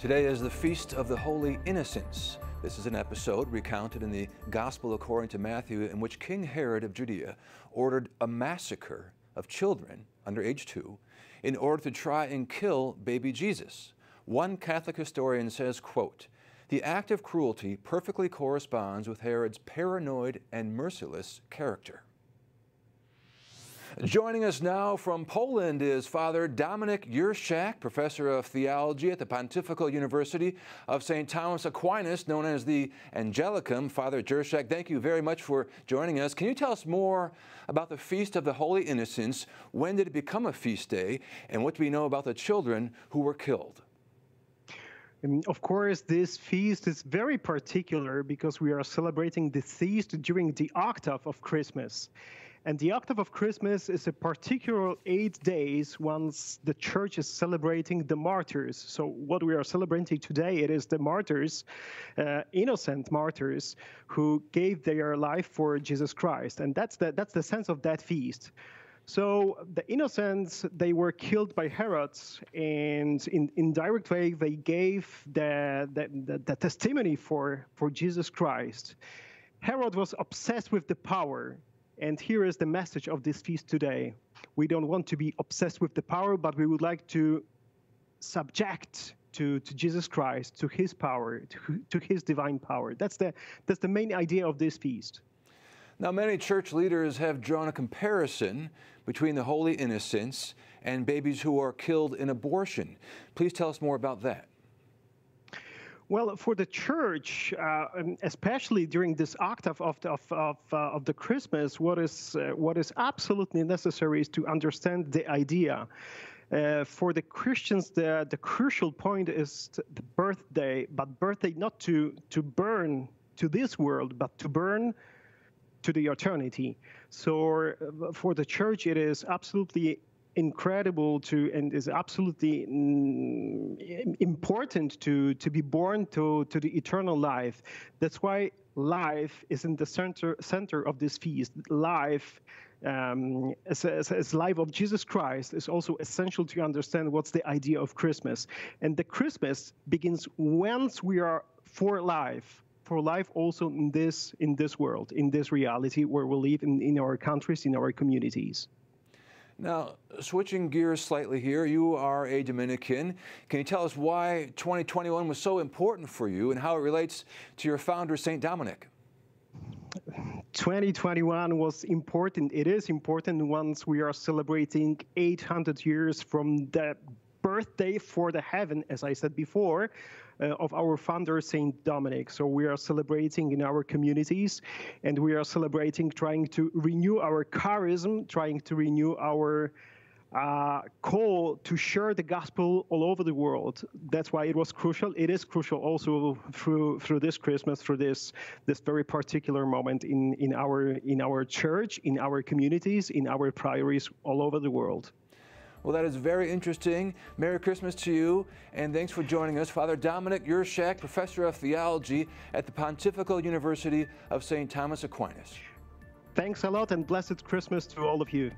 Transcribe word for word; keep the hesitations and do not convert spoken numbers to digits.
Today is the Feast of the Holy Innocents. This is an episode recounted in the Gospel according to Matthew in which King Herod of Judea ordered a massacre of children under age two in order to try and kill baby Jesus. One Catholic historian says, quote, "The act of cruelty perfectly corresponds with Herod's paranoid and merciless character." Joining us now from Poland is Father Dominik Jurczak, professor of theology at the Pontifical University of Saint Thomas Aquinas, known as the Angelicum. Father Jurczak, thank you very much for joining us. Can you tell us more about the Feast of the Holy Innocents? When did it become a feast day? And what do we know about the children who were killed? And of course, this feast is very particular because we are celebrating the feast during the octave of Christmas. And the octave of Christmas is a particular eight days once the church is celebrating the martyrs. So what we are celebrating today, it is the martyrs, uh, innocent martyrs, who gave their life for Jesus Christ. And that's the, that's the sense of that feast. So the innocents, they were killed by Herod, and in, in direct way, they gave the, the, the, the testimony for, for Jesus Christ. Herod was obsessed with the power. And here is the message of this feast today. We don't want to be obsessed with the power, but we would like to subject to, to Jesus Christ, to his power, to, to his divine power. That's the, that's the main idea of this feast. Now, many church leaders have drawn a comparison between the Holy Innocents and babies who are killed in abortion. Please tell us more about that. Well, for the church, uh, especially during this octave of the, of, of, uh, of the Christmas, what is, uh, what is absolutely necessary is to understand the idea. Uh, for the Christians, the, the crucial point is the birthday, but birthday not to, to burn to this world, but to burn to the eternity. So uh, for the church, it is absolutely incredible to, and is absolutely important to, to be born to, to the eternal life. That's why life is in the center, center of this feast. Life, um, as, as, as life of Jesus Christ, is also essential to understand what's the idea of Christmas. And the Christmas begins once we are for life. For life also in this, in this world, in this reality where we live in, in our countries, in our communities. Now, switching gears slightly here, you are a Dominican. Can you tell us why twenty twenty-one was so important for you and how it relates to your founder, Saint Dominic? twenty twenty-one was important. It is important once we are celebrating eight hundred years from the birthday for the heaven, as I said before, Uh, of our founder, Saint Dominic. So we are celebrating in our communities, and we are celebrating trying to renew our charism, trying to renew our uh, call to share the gospel all over the world. That's why it was crucial. It is crucial also through through this Christmas, through this this very particular moment in, in our in our church, in our communities, in our priories all over the world. Well, that is very interesting. Merry Christmas to you, and thanks for joining us. Father Dominik Jurczak, professor of theology at the Pontifical University of Saint Thomas Aquinas. Thanks a lot, and blessed Christmas to all of you.